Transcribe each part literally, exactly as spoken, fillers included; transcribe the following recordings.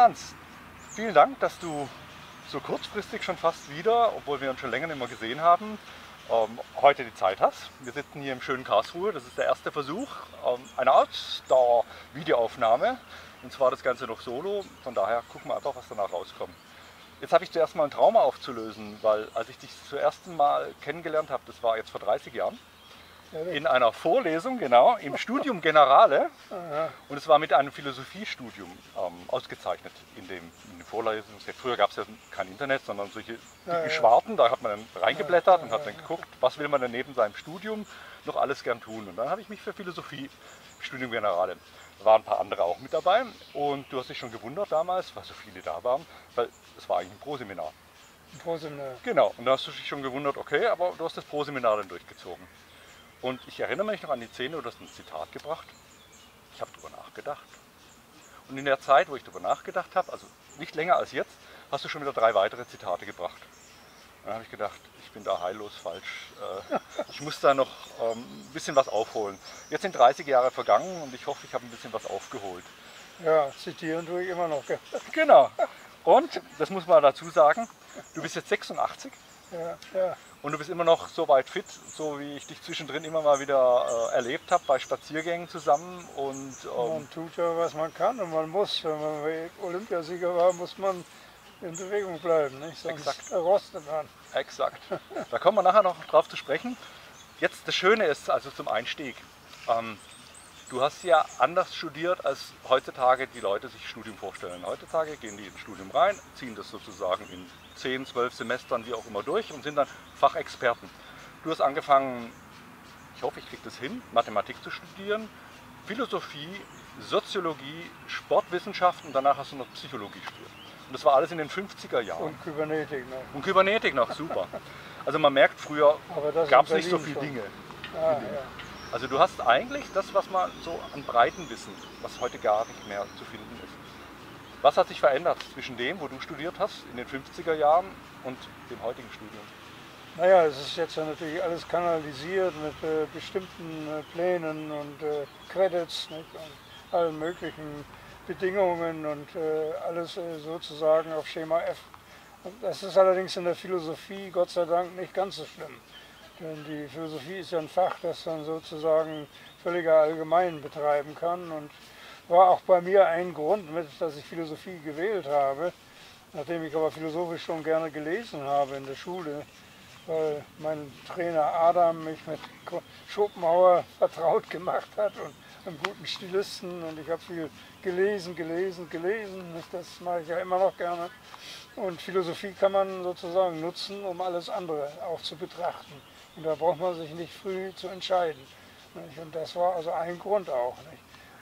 Ernst, vielen Dank, dass du so kurzfristig schon fast wieder, obwohl wir uns schon länger nicht mehr gesehen haben, heute die Zeit hast. Wir sitzen hier im schönen Karlsruhe, das ist der erste Versuch einer Outdoor-Videoaufnahme. Und zwar das Ganze noch solo, von daher gucken wir einfach, was danach rauskommt. Jetzt habe ich zuerst mal ein Trauma aufzulösen, weil als ich dich zum ersten Mal kennengelernt habe, das war jetzt vor dreißig Jahren, in einer Vorlesung, genau, im Studium Generale. Und es war mit einem Philosophiestudium ähm, ausgezeichnet in dem, in dem Vorlesungsset. Früher gab es ja kein Internet, sondern solche dicken Schwarten. Da hat man dann reingeblättert und hat dann geguckt, was will man denn neben seinem Studium noch alles gern tun. Und dann habe ich mich für Philosophie, Studium Generale, da waren ein paar andere auch mit dabei. Und du hast dich schon gewundert damals, weil so viele da waren, weil es war eigentlich ein Proseminar. Ein Proseminar. Genau, und da hast du dich schon gewundert, okay, aber du hast das Proseminar dann durchgezogen. Und ich erinnere mich noch an die Szene, du hast ein Zitat gebracht. Ich habe darüber nachgedacht. Und in der Zeit, wo ich darüber nachgedacht habe, also nicht länger als jetzt, hast du schon wieder drei weitere Zitate gebracht. Und dann habe ich gedacht, ich bin da heillos falsch. Ich muss da noch ein bisschen was aufholen. Jetzt sind dreißig Jahre vergangen und ich hoffe, ich habe ein bisschen was aufgeholt. Ja, zitieren tue ich immer noch. Gell? Genau. Und, das muss man dazu sagen, du bist jetzt sechsundachtzig. Ja, ja. Und du bist immer noch so weit fit, so wie ich dich zwischendrin immer mal wieder äh, erlebt habe, bei Spaziergängen zusammen. Und, ähm man tut ja, was man kann und man muss. Wenn man Olympiasieger war, muss man in Bewegung bleiben, nicht? Sonst exakt. Rostet man. Exakt. Da kommen wir nachher noch drauf zu sprechen. Jetzt das Schöne ist, also zum Einstieg, ähm, du hast ja anders studiert, als heutzutage die Leute sich Studium vorstellen. Heutzutage gehen die ins Studium rein, ziehen das sozusagen in zehn, zwölf Semestern, wie auch immer, durch und sind dann Fachexperten. Du hast angefangen, ich hoffe, ich kriege das hin, Mathematik zu studieren, Philosophie, Soziologie, Sportwissenschaften und danach hast du noch Psychologie studiert. Und das war alles in den fünfziger Jahren. Und Kybernetik noch. Und Kybernetik noch, super. Also man merkt, früher gab es nicht so viele Dinge. Ah, ja. Also du hast eigentlich das, was man so an breiten Wissen, was heute gar nicht mehr zu finden ist. Was hat sich verändert zwischen dem, wo du studiert hast, in den fünfziger Jahren und dem heutigen Studium? Naja, es ist jetzt ja natürlich alles kanalisiert mit äh, bestimmten äh, Plänen und äh, Credits, nicht? Und allen möglichen Bedingungen und äh, alles äh, sozusagen auf Schema F. Und das ist allerdings in der Philosophie Gott sei Dank nicht ganz so schlimm. Denn die Philosophie ist ja ein Fach, das man sozusagen völliger allgemein betreiben kann und war auch bei mir ein Grund, mit, dass ich Philosophie gewählt habe, nachdem ich aber philosophisch schon gerne gelesen habe in der Schule, weil mein Trainer Adam mich mit Schopenhauer vertraut gemacht hat und einem guten Stilisten und ich habe viel gelesen, gelesen, gelesen, das mache ich ja immer noch gerne. Und Philosophie kann man sozusagen nutzen, um alles andere auch zu betrachten. Und da braucht man sich nicht früh zu entscheiden. Und das war also ein Grund auch.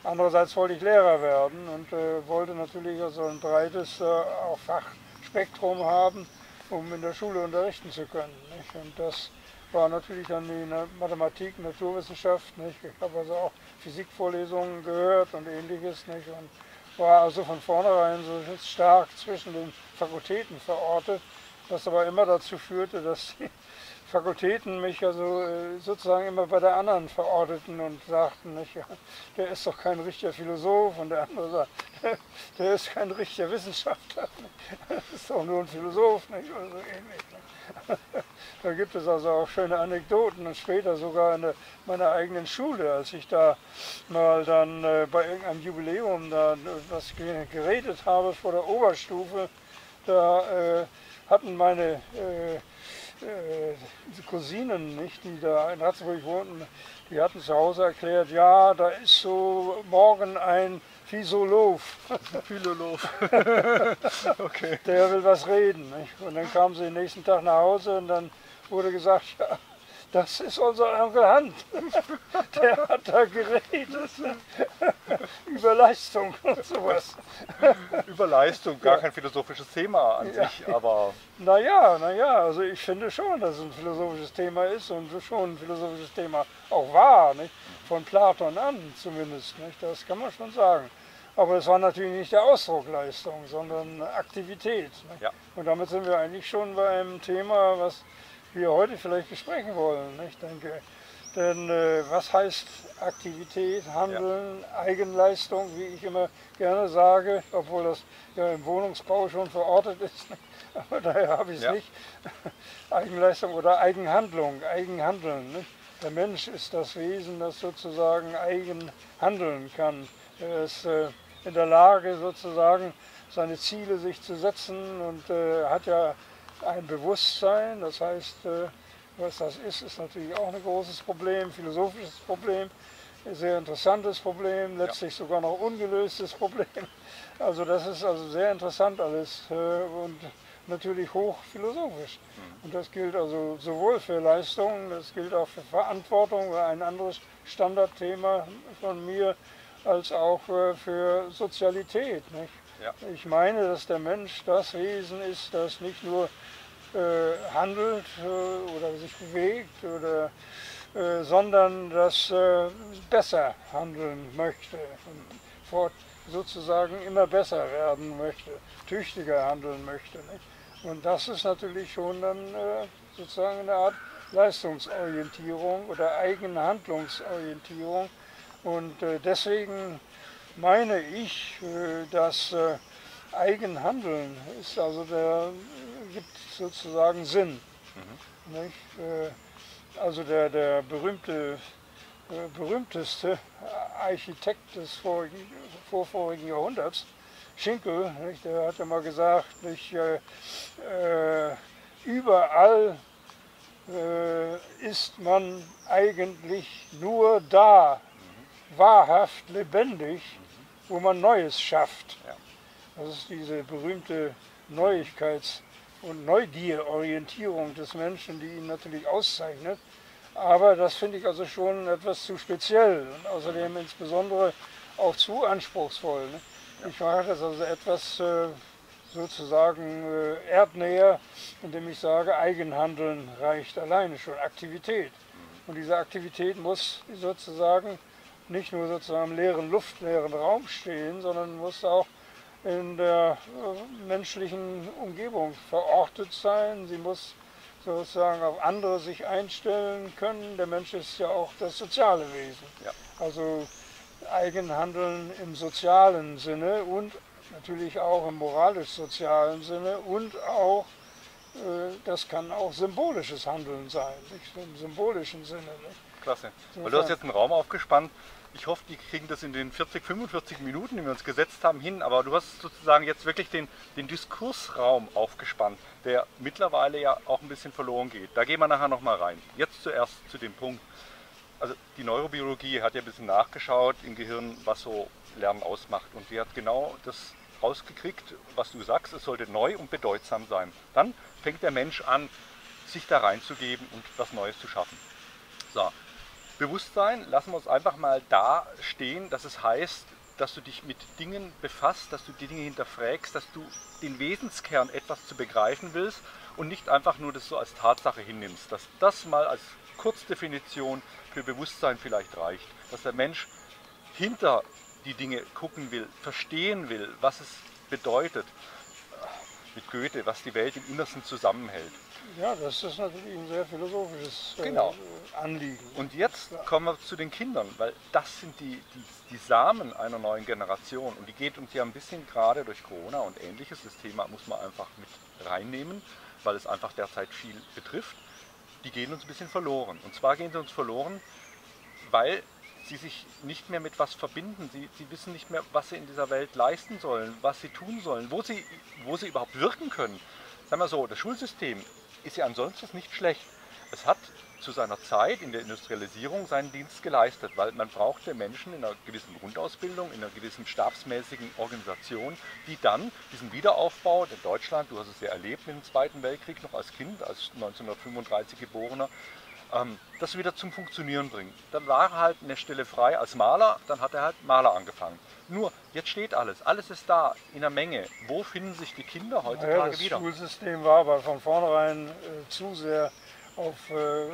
Andererseits wollte ich Lehrer werden und äh, wollte natürlich also ein breites äh, auch Fachspektrum haben, um in der Schule unterrichten zu können. Nicht? Und das war natürlich dann die Mathematik, Naturwissenschaft. Nicht? Ich habe also auch Physikvorlesungen gehört und ähnliches. Nicht? Und war also von vornherein so stark zwischen den Fakultäten verortet, was aber immer dazu führte, dass die Fakultäten mich also sozusagen immer bei der anderen verorteten und sagten, nicht, ja, der ist doch kein richtiger Philosoph und der andere sagt, der, der ist kein richtiger Wissenschaftler, das ist doch nur ein Philosoph, nicht, oder so ähnlich. Da gibt es also auch schöne Anekdoten und später sogar in der, meiner eigenen Schule, als ich da mal dann äh, bei irgendeinem Jubiläum da was geredet habe vor der Oberstufe, da äh, hatten meine äh, Die Cousinen, nicht, die da in Ratzeburg wohnten, die hatten zu Hause erklärt, ja, da ist so morgen ein Philolog. Philolog. Okay. Der will was reden. Nicht? Und dann kamen sie den nächsten Tag nach Hause und dann wurde gesagt, ja, das ist unser Onkel Hand. Der hat da geredet über Leistung und sowas. Über Leistung, gar ja. Kein philosophisches Thema an ja. Sich, aber... Naja, naja, also ich finde schon, dass es ein philosophisches Thema ist und schon ein philosophisches Thema auch war, nicht? Von Platon an zumindest, nicht? Das kann man schon sagen. Aber es war natürlich nicht der Ausdruck Leistung, sondern Aktivität. Ja. Und damit sind wir eigentlich schon bei einem Thema, was wir heute vielleicht besprechen wollen. Ich denke, Denn äh, was heißt Aktivität, Handeln, ja. Eigenleistung, wie ich immer gerne sage, obwohl das ja im Wohnungsbau schon verortet ist, aber daher habe ich es ja. nicht. Eigenleistung oder Eigenhandlung, Eigenhandeln. Nicht? Der Mensch ist das Wesen, das sozusagen eigen handeln kann. Er ist äh, in der Lage, sozusagen seine Ziele sich zu setzen und äh, hat ja ein Bewusstsein, das heißt, äh, was das ist, ist natürlich auch ein großes Problem, philosophisches Problem, ein sehr interessantes Problem, letztlich ja. sogar noch ungelöstes Problem. Also das ist also sehr interessant alles äh, und natürlich hochphilosophisch. Mhm. Und das gilt also sowohl für Leistungen, das gilt auch für Verantwortung, ein anderes Standardthema von mir, als auch äh, für Sozialität. Nicht? Ja. Ich meine, dass der Mensch das Wesen ist, das nicht nur Äh, handelt äh, oder sich bewegt, oder, äh, sondern das äh, besser handeln möchte, fort, sozusagen immer besser werden möchte, tüchtiger handeln möchte. Nicht? Und das ist natürlich schon dann äh, sozusagen eine Art Leistungsorientierung oder Eigenhandlungsorientierung. Und äh, deswegen meine ich, äh, dass äh, Eigenhandeln ist also der, gibt sozusagen Sinn. Mhm. Nicht? Also der, der berühmte, berühmteste Architekt des vorigen, vorvorigen Jahrhunderts, Schinkel, nicht? Der hat ja mal gesagt, nicht, äh, überall äh, ist man eigentlich nur da, mhm. wahrhaft lebendig, mhm. wo man Neues schafft. Ja. Das ist diese berühmte Neuigkeits- und Neugierorientierung des Menschen, die ihn natürlich auszeichnet. Aber das finde ich also schon etwas zu speziell und außerdem insbesondere auch zu anspruchsvoll. Ne? Ja. Ich mache das also etwas sozusagen erdnäher, indem ich sage, Eigenhandeln reicht alleine schon, Aktivität. Und diese Aktivität muss sozusagen nicht nur sozusagen im leeren, luftleeren Raum stehen, sondern muss auch in der menschlichen Umgebung verortet sein. Sie muss sozusagen auf andere sich einstellen können. Der Mensch ist ja auch das soziale Wesen. Ja. Also Eigenhandeln im sozialen Sinne und natürlich auch im moralisch-sozialen Sinne und auch, äh, das kann auch symbolisches Handeln sein, nicht? Im symbolischen Sinne. Nicht? Klasse. Weil du hast jetzt einen Raum aufgespannt. Ich hoffe, die kriegen das in den vierzig, fünfundvierzig Minuten, die wir uns gesetzt haben, hin. Aber du hast sozusagen jetzt wirklich den, den Diskursraum aufgespannt, der mittlerweile ja auch ein bisschen verloren geht. Da gehen wir nachher nochmal rein. Jetzt zuerst zu dem Punkt. Also die Neurobiologie hat ja ein bisschen nachgeschaut im Gehirn, was so Lernen ausmacht. Und die hat genau das rausgekriegt, was du sagst. Es sollte neu und bedeutsam sein. Dann fängt der Mensch an, sich da reinzugeben und was Neues zu schaffen. So. Bewusstsein, lassen wir uns einfach mal da stehen, dass es heißt, dass du dich mit Dingen befasst, dass du die Dinge hinterfragst, dass du den Wesenskern etwas zu begreifen willst und nicht einfach nur das so als Tatsache hinnimmst. Dass das mal als Kurzdefinition für Bewusstsein vielleicht reicht. Dass der Mensch hinter die Dinge gucken will, verstehen will, was es bedeutet. Mit Goethe, was die Welt im Innersten zusammenhält. Ja, das ist natürlich ein sehr philosophisches äh, genau. Anliegen. Und jetzt kommen wir zu den Kindern, weil das sind die, die, die Samen einer neuen Generation. Und die geht uns ja ein bisschen gerade durch Corona und Ähnliches. Das Thema muss man einfach mit reinnehmen, weil es einfach derzeit viel betrifft. Die gehen uns ein bisschen verloren. Und zwar gehen sie uns verloren, weil sie sich nicht mehr mit was verbinden. Sie, sie wissen nicht mehr, was sie in dieser Welt leisten sollen, was sie tun sollen, wo sie, wo sie überhaupt wirken können. Sagen wir so, das Schulsystem ist ja ansonsten nicht schlecht. Es hat zu seiner Zeit in der Industrialisierung seinen Dienst geleistet, weil man brauchte Menschen in einer gewissen Grundausbildung, in einer gewissen stabsmäßigen Organisation, die dann diesen Wiederaufbau in Deutschland, du hast es ja erlebt mit dem Zweiten Weltkrieg noch als Kind, als neunzehnhundertfünfunddreißig Geborener, ähm, das wieder zum Funktionieren bringen. Dann war halt eine Stelle frei als Maler, dann hat er halt Maler angefangen. Nur, jetzt steht alles, alles ist da, in der Menge. Wo finden sich die Kinder heutzutage naja, das wieder? Das Schulsystem war aber von vornherein äh, zu sehr auf äh,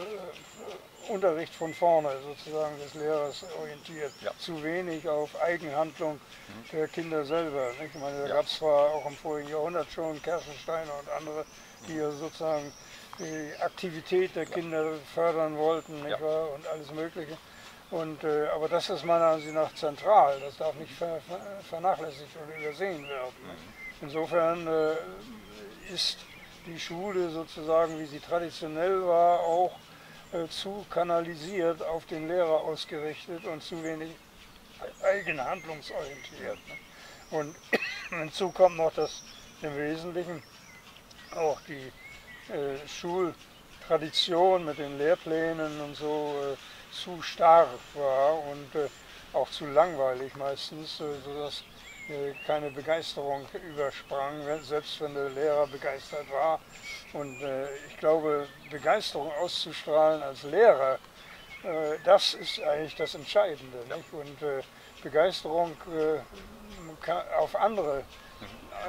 Unterricht von vorne sozusagen des Lehrers orientiert. Ja. Zu wenig auf Eigenhandlung mhm. der Kinder selber. Nicht? Ich meine, da ja. gab es zwar auch im vorigen Jahrhundert schon Kerschensteiner und andere, die mhm. ja sozusagen die Aktivität der Kinder fördern wollten, nicht wahr? Und alles Mögliche. Und, äh, aber das ist meiner Ansicht nach zentral, das darf nicht ver vernachlässigt und übersehen werden. Insofern äh, ist die Schule sozusagen, wie sie traditionell war, auch äh, zu kanalisiert, auf den Lehrer ausgerichtet und zu wenig eigenhandlungsorientiert. Und hinzu kommt noch, dass im Wesentlichen auch die äh, Schultradition mit den Lehrplänen und so äh, zu starr war und äh, auch zu langweilig meistens, äh, sodass äh, keine Begeisterung übersprang, selbst wenn der Lehrer begeistert war. Und äh, ich glaube, Begeisterung auszustrahlen als Lehrer, äh, das ist eigentlich das Entscheidende. Nicht? Und äh, Begeisterung äh, kann auf andere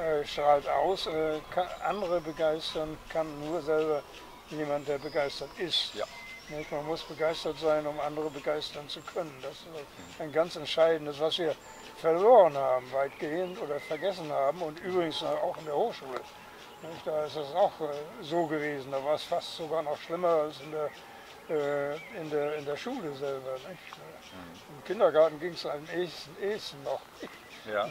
äh, strahlt aus, äh, kann andere begeistern kann nur selber jemand, der begeistert ist. Ja. Man muss begeistert sein, um andere begeistern zu können. Das ist ein ganz entscheidendes, was wir verloren haben, weitgehend, oder vergessen haben. Und übrigens auch in der Hochschule. Da ist es auch so gewesen. Da war es fast sogar noch schlimmer als in der, in der, in der Schule selber. Im Kindergarten ging es am ehesten noch. Ja.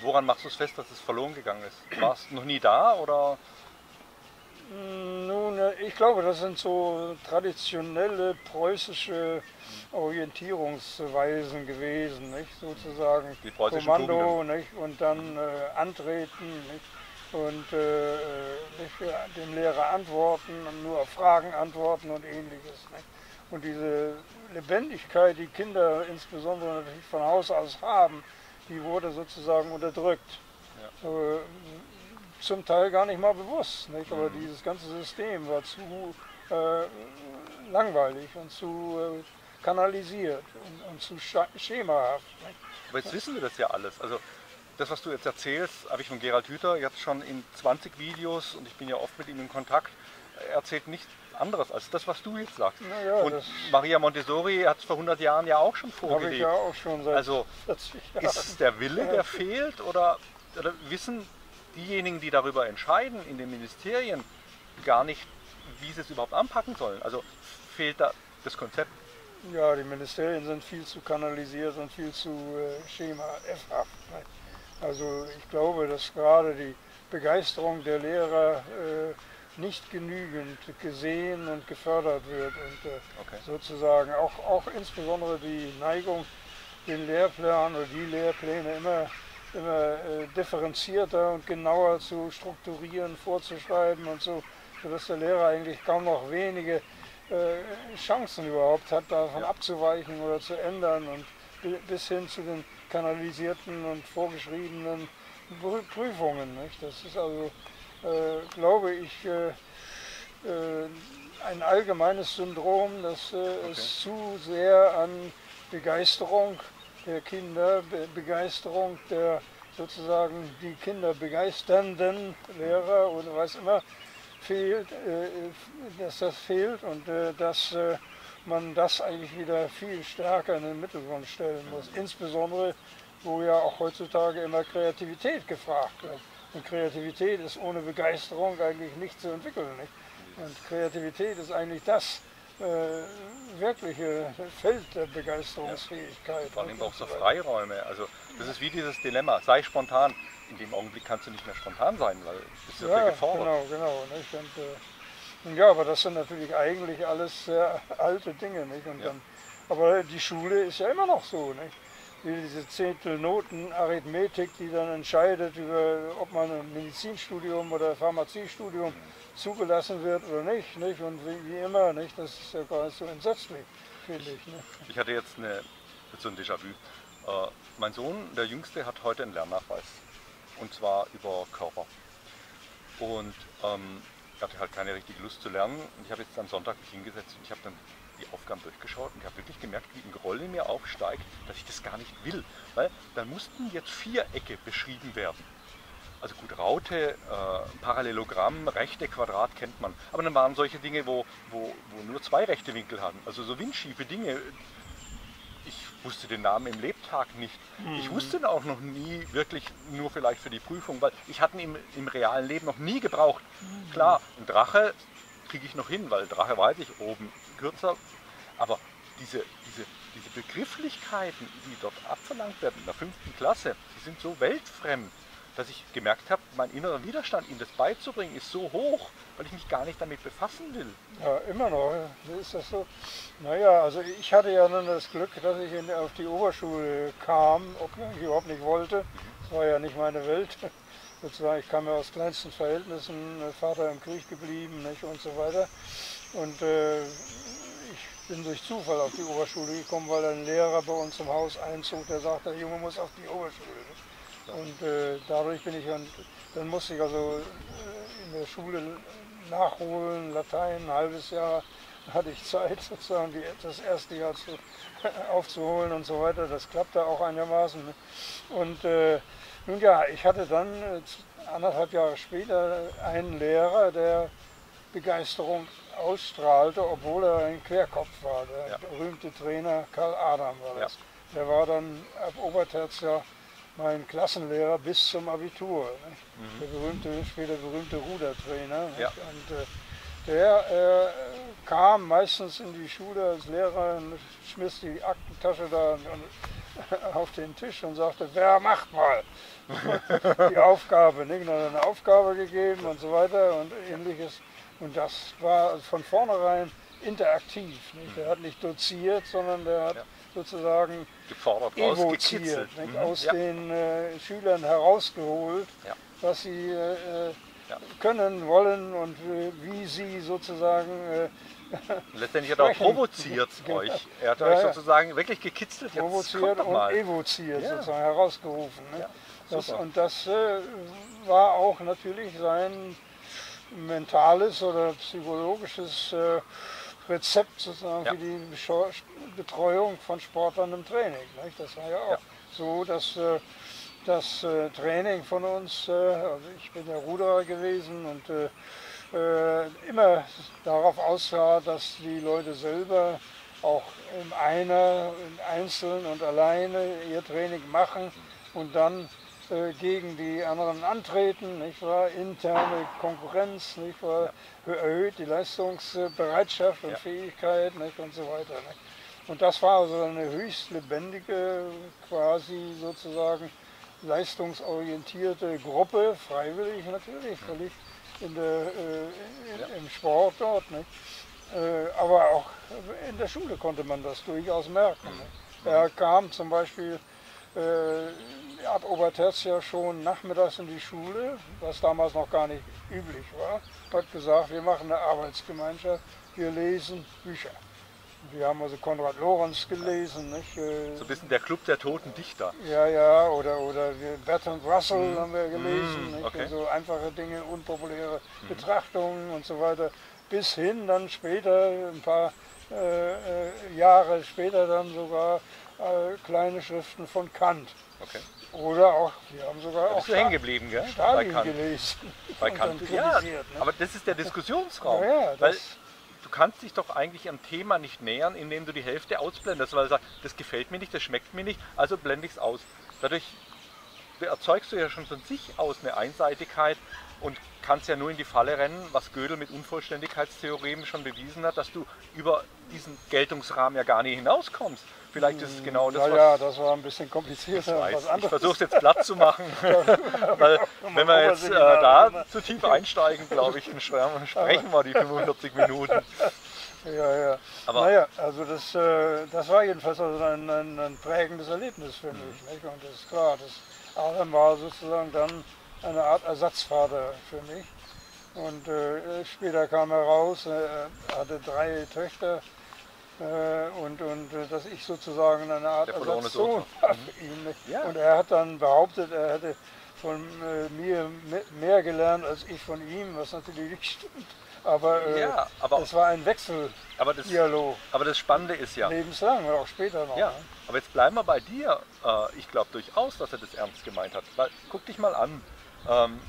Woran machst du es fest, dass es verloren gegangen ist? War es noch nie da, oder? Nun, ich glaube, das sind so traditionelle preußische Orientierungsweisen gewesen, nicht? Sozusagen Kommando, nicht? Und dann äh, antreten, nicht? Und äh, nicht dem Lehrer antworten und nur auf Fragen antworten und ähnliches. Nicht? Und diese Lebendigkeit, die Kinder insbesondere natürlich von Haus aus haben, die wurde sozusagen unterdrückt. Ja. Äh, zum Teil gar nicht mal bewusst, nicht? Aber mhm. dieses ganze System war zu äh, langweilig und zu äh, kanalisiert und, und zu sch schemahaft. Nicht? Aber jetzt wissen wir das ja alles. Also das, was du jetzt erzählst, habe ich von Gerald Hüther jetzt schon in zwanzig Videos, und ich bin ja oft mit ihm in Kontakt, er erzählt nichts anderes als das, was du jetzt sagst. Ja, und Maria Montessori hat es vor hundert Jahren ja auch schon vorgelegt. Ich ja auch schon seit also ist es der Wille, der ja. fehlt, oder, oder wissen diejenigen, die darüber entscheiden, in den Ministerien, gar nicht, wie sie es überhaupt anpacken sollen. Also fehlt da das Konzept. Ja, die Ministerien sind viel zu kanalisiert und viel zu äh, schema-f-haft. Also ich glaube, dass gerade die Begeisterung der Lehrer äh, nicht genügend gesehen und gefördert wird. Und äh, okay. sozusagen auch, auch insbesondere die Neigung, den Lehrplan oder die Lehrpläne immer immer äh, differenzierter und genauer zu strukturieren, vorzuschreiben und so, sodass der Lehrer eigentlich kaum noch wenige äh, Chancen überhaupt hat, davon ja. abzuweichen oder zu ändern, und bis hin zu den kanalisierten und vorgeschriebenen Prüfungen. Nicht? Das ist also, äh, glaube ich, äh, äh, ein allgemeines Syndrom, dass äh, okay. es zu sehr an Begeisterung der Kinder, Be Begeisterung der sozusagen die Kinder begeisternden Lehrer oder was immer fehlt, äh, dass das fehlt, und äh, dass äh, man das eigentlich wieder viel stärker in den Mittelpunkt stellen muss. Insbesondere, wo ja auch heutzutage immer Kreativität gefragt wird. Und Kreativität ist ohne Begeisterung eigentlich nicht zu entwickeln. Nicht? Und Kreativität ist eigentlich das Äh, wirkliche Feld der Begeisterungsfähigkeit. Ja, vor allem auch so Freiräume. Also das ist wie dieses Dilemma, sei spontan. In dem Augenblick kannst du nicht mehr spontan sein, weil das ist ja gefordert. Genau, genau. Nicht? Und, äh, ja, aber das sind natürlich eigentlich alles sehr alte Dinge. Nicht? Und ja. dann, aber die Schule ist ja immer noch so. Nicht? Wie diese Zehntelnoten-Arithmetik, die dann entscheidet, über, ob man ein Medizinstudium oder ein Pharmaziestudium zugelassen wird oder nicht, nicht? Und wie immer, nicht? Das ist ja gar nicht so entsetzlich, finde ich. Ne? Ich hatte jetzt, eine, jetzt so ein Déjà-vu. Äh, mein Sohn, der Jüngste, hat heute einen Lernnachweis, und zwar über Körper. Und ähm, ich hatte halt keine richtige Lust zu lernen, und ich habe jetzt am Sonntag mich hingesetzt und ich habe dann die Aufgaben durchgeschaut, und ich habe wirklich gemerkt, wie ein Groll in mir aufsteigt, dass ich das gar nicht will, weil dann mussten jetzt Vierecke beschrieben werden. Also gut, Raute, äh, Parallelogramm, Rechte, Quadrat kennt man, aber dann waren solche Dinge, wo, wo, wo nur zwei rechte Winkel hatten, also so windschiefe Dinge. Ich wusste den Namen im Lebtag nicht. Mhm. Ich wusste ihn auch noch nie wirklich, nur vielleicht für die Prüfung, weil ich hatte ihn im, im realen Leben noch nie gebraucht. Mhm. Klar, ein Drache kriege ich noch hin, weil Drache weiß ich, oben kürzer. Aber diese, diese, diese Begrifflichkeiten, die dort abverlangt werden in der fünften Klasse, die sind so weltfremd, dass ich gemerkt habe, mein innerer Widerstand, ihm das beizubringen, ist so hoch, weil ich mich gar nicht damit befassen will. Ja, immer noch. Ist das so? Naja, also ich hatte ja nun das Glück, dass ich in, auf die Oberschule kam, obwohl ich überhaupt nicht wollte. Das war ja nicht meine Welt. Sozusagen, ich kam ja aus kleinsten Verhältnissen, Vater im Krieg geblieben, nicht, und so weiter. Und äh, ich bin durch Zufall auf die Oberschule gekommen, weil ein Lehrer bei uns im Haus einzog, der sagte, der Junge muss auf die Oberschule. Und äh, dadurch bin ich, und dann musste ich also äh, in der Schule nachholen, Latein, ein halbes Jahr hatte ich Zeit, sozusagen die, das erste Jahr zu, aufzuholen und so weiter. Das klappte auch einigermaßen. Und äh, nun ja, ich hatte dann äh, anderthalb Jahre später einen Lehrer, der Begeisterung ausstrahlte, obwohl er ein Querkopf war. Der ja. berühmte Trainer Karl Adam war das. Ja. Der war dann ab Obertertiär mein Klassenlehrer bis zum Abitur, mhm. der berühmte, später berühmte Rudertrainer. Ja. Und äh, der äh, kam meistens in die Schule als Lehrer und schmiss die Aktentasche da und, und, auf den Tisch und sagte, wer macht mal die Aufgabe? Nicht? Dann hat er eine Aufgabe gegeben und so weiter und ähnliches. Und das war von vornherein interaktiv. Nicht? Der hat nicht doziert, sondern der hat ja. sozusagen gefordert, evoziert, mhm. aus ja. den äh, Schülern herausgeholt, ja. was sie äh, ja. können, wollen und äh, wie sie sozusagen äh, letztendlich hat er auch provoziert euch. Er hat ja, euch sozusagen ja. wirklich gekitzelt. Provoziert und mal. evoziert, ja. sozusagen herausgerufen. Ne? Ja. Das, und das äh, war auch natürlich sein mentales oder psychologisches äh, Rezept sozusagen ja. für die Betreuung von Sportlern im Training. Nicht? Das war ja auch ja. so, dass äh, das äh, Training von uns, äh, also ich bin ja Ruderer gewesen und äh, äh, immer darauf aussah, dass die Leute selber auch im Einer, im Einzelnen und alleine ihr Training machen und dann äh, gegen die anderen antreten, nicht wahr? Interne Konkurrenz, nicht wahr? Ja. Erhöht die Leistungsbereitschaft und ja. Fähigkeit, nicht, und so weiter. Nicht. Und das war also eine höchst lebendige, quasi sozusagen leistungsorientierte Gruppe, freiwillig natürlich, völlig in der, äh, in, ja. im Sport dort. Nicht. Äh, aber auch in der Schule konnte man das durchaus merken. Nicht. Er kam zum Beispiel äh, ab Obertertiär schon nachmittags in die Schule, was damals noch gar nicht üblich war. Hat gesagt, wir machen eine Arbeitsgemeinschaft, wir lesen Bücher. Wir haben also Konrad Lorenz gelesen. Nicht? So ein bisschen der Club der toten Dichter. Ja, ja, oder, oder wir, Bertrand Russell hm. haben wir gelesen. Hm, okay. So einfache Dinge, unpopuläre hm. Betrachtungen und so weiter. Bis hin dann später, ein paar äh, Jahre später dann sogar, äh, kleine Schriften von Kant. Okay. Oder auch, wir haben sogar da bist auch du hängen geblieben, gell? Stalin bei Kant. gelesen. Bei Kant. Ja, ne? Aber das ist der Diskussionsraum. Ja, ja, weil du kannst dich doch eigentlich am Thema nicht nähern, indem du die Hälfte ausblendest, weil du sagst, das gefällt mir nicht, das schmeckt mir nicht, also blende ich es aus. Dadurch erzeugst du ja schon von sich aus eine Einseitigkeit und kannst ja nur in die Falle rennen, was Gödel mit Unvollständigkeitstheoremen schon bewiesen hat, dass du über diesen Geltungsrahmen ja gar nicht hinauskommst. Vielleicht ist es genau das, was... Ja, das war ein bisschen komplizierter. Ich, ich versuche es jetzt platt zu machen, weil wenn wir jetzt äh, da zu tief einsteigen, glaube ich, dann sprechen wir die fünfundvierzig Minuten. Ja, ja. Aber naja, also das, äh, das war jedenfalls also ein, ein, ein prägendes Erlebnis für mich. Nicht? Und das ist klar, das Adam war sozusagen dann eine Art Ersatzvater für mich. Und äh, später kam er raus, er hatte drei Töchter. Und, und dass ich sozusagen eine Art Ersatzsohn war für ihn. Ja. Und er hat dann behauptet, er hätte von mir mehr gelernt als ich von ihm, was natürlich nicht stimmt. Aber, ja, aber es war ein Wechseldialog. Aber, aber das Spannende ist ja... Lebenslang, oder auch später noch. Ja, ne? Aber jetzt bleiben wir bei dir. Ich glaube durchaus, dass er das ernst gemeint hat. Weil, guck dich mal an,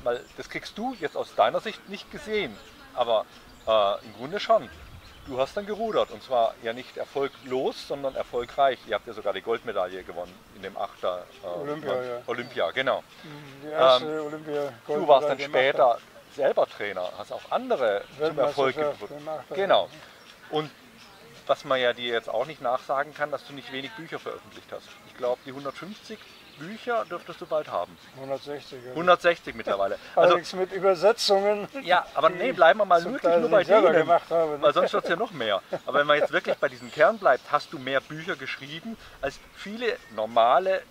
weil das kriegst du jetzt aus deiner Sicht nicht gesehen. Aber äh, im Grunde schon. Du hast dann gerudert, und zwar ja nicht erfolglos, sondern erfolgreich. Ihr habt ja sogar die Goldmedaille gewonnen in dem Achter äh, Olympia, ja. Olympia, genau. Die erste ähm, Olympia-Goldmedaille. Du warst dann später selber Trainer, hast auch andere zum Erfolg gebracht. Genau. Und was man ja dir jetzt auch nicht nachsagen kann, dass du nicht wenig Bücher veröffentlicht hast. Ich glaube, die hundertfünfzig Bücher dürftest du bald haben. hundertsechzig. Ja. hundertsechzig mittlerweile. Also, allerdings mit Übersetzungen. Ja, aber nee, bleiben wir mal wirklich nur bei denen, gemacht habe, ne? Weil sonst wird es ja noch mehr. Aber wenn man jetzt wirklich bei diesem Kern bleibt, hast du mehr Bücher geschrieben, als viele normale,